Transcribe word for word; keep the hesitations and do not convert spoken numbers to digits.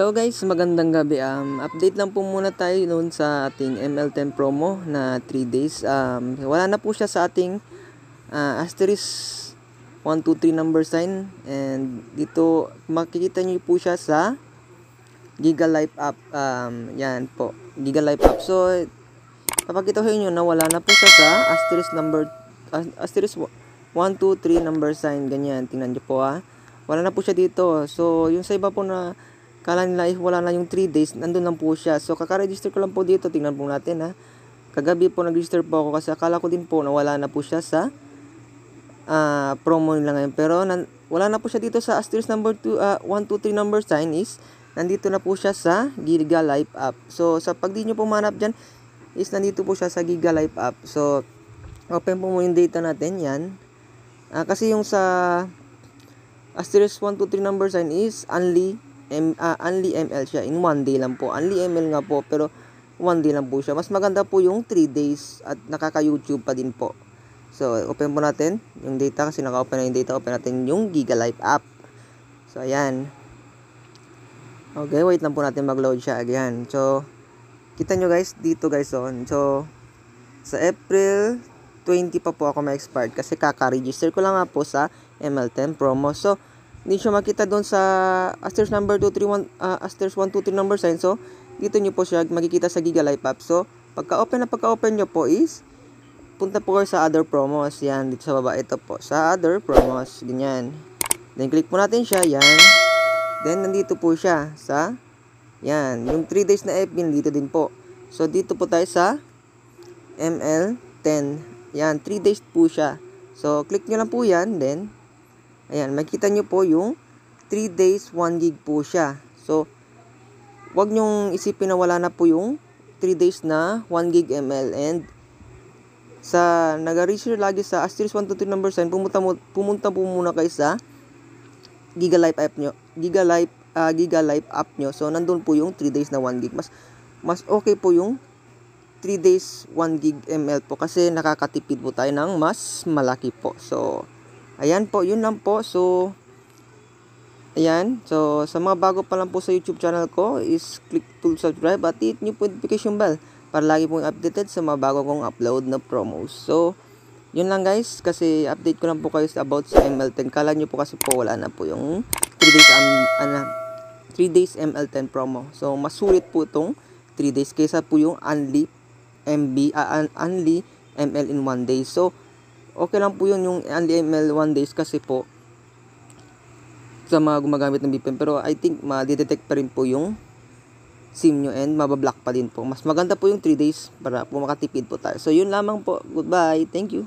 Hello guys, magandang gabi. Um, update lang po muna tayo noon sa ating M L ten promo na three days. Um, wala na po siya sa ating uh, asterisk one two three number sign. And dito makikita nyo po siya sa Giga Life app. Um, yan po, Giga Life app. So, papakitahin nyo na wala na po siya sa asterisk number, asterisk one two three number sign. Ganyan, tingnan nyo po ha. Wala na po siya dito. So, yung sa iba po na kala nila eh, wala na yung three days, nandun lang po siya. So kakaregister ko lang po dito, tingnan po natin ha. Kagabi po nag-register po ako kasi akala ko din po na wala na po siya sa uh, promo nila ngayon. Pero nan wala na po siya dito sa asterisk number two, one two three number sign is nandito na po siya sa Giga Life app. So sa pag di nyo pumanap dyan is nandito po siya sa Giga Life app. So open po muna yung data natin yan. Uh, kasi yung sa asterisk one two three number sign is only M, uh, only M L siya, in one day lang po. Only M L nga po, pero one day lang po siya. Mas maganda po yung three days at nakaka-YouTube pa din po. So, open po natin yung data kasi naka-open na yung data. Open natin yung Giga Life app. So, ayan. Okay, wait lang po natin mag-load siya again. So, kita nyo guys, dito guys on. So, sa April twentieth pa po ako ma-expired kasi kaka-register ko lang nga po sa M L ten promo. So, hindi siya makita doon sa asterisk number two three one, uh, asterisk one two three number sign. So, dito nyo po siya makikita sa Giga Life app. So, pagka-open na pagka-open nyo po is, punta po kayo sa other promos. Yan, dito sa baba. Ito po, sa other promos. Ganyan. Then, click po natin siya. Yan. Then, nandito po siya sa, yan, yung three days na F B, dito din po. So, dito po tayo sa M L ten. Yan, three days po siya. So, click nyo lang po yan. Then, ayan, makita nyo po yung three days, one gig po siya. So, wag nyong isipin na wala na po yung three days na one gig M L. And, sa nag-register lagi sa asterisk one two three number sign, pumunta, pumunta po muna kayo sa Giga Life app nyo. Giga Life, uh, Giga Life app nyo. So, nandun po yung three days na one gig. Mas, mas okay po yung three days, one gig M L po. Kasi nakakatipid po tayo ng mas malaki po. So, ayan po, yun lang po. So, ayan. So, sa mga bago pa lang po sa YouTube channel ko is click to subscribe at hit nyo po notification bell para lagi pong updated sa mga bago kong upload na promos. So, yun lang guys. Kasi update ko lang po kayo about sa M L ten. Kala nyo po kasi po wala na po yung three days, um, ano, three days M L ten promo. So, mas sulit po itong three days kaysa po yung only M B, uh, only M L in one day. So, okay lang po yun yung only M L one days kasi po sa mga gumagamit ng V P N. Pero I think ma-detect pa rin po yung SIM nyo and mabablock pa din po. Mas maganda po yung three days para po makatipid po tayo. So yun lamang po. Goodbye. Thank you.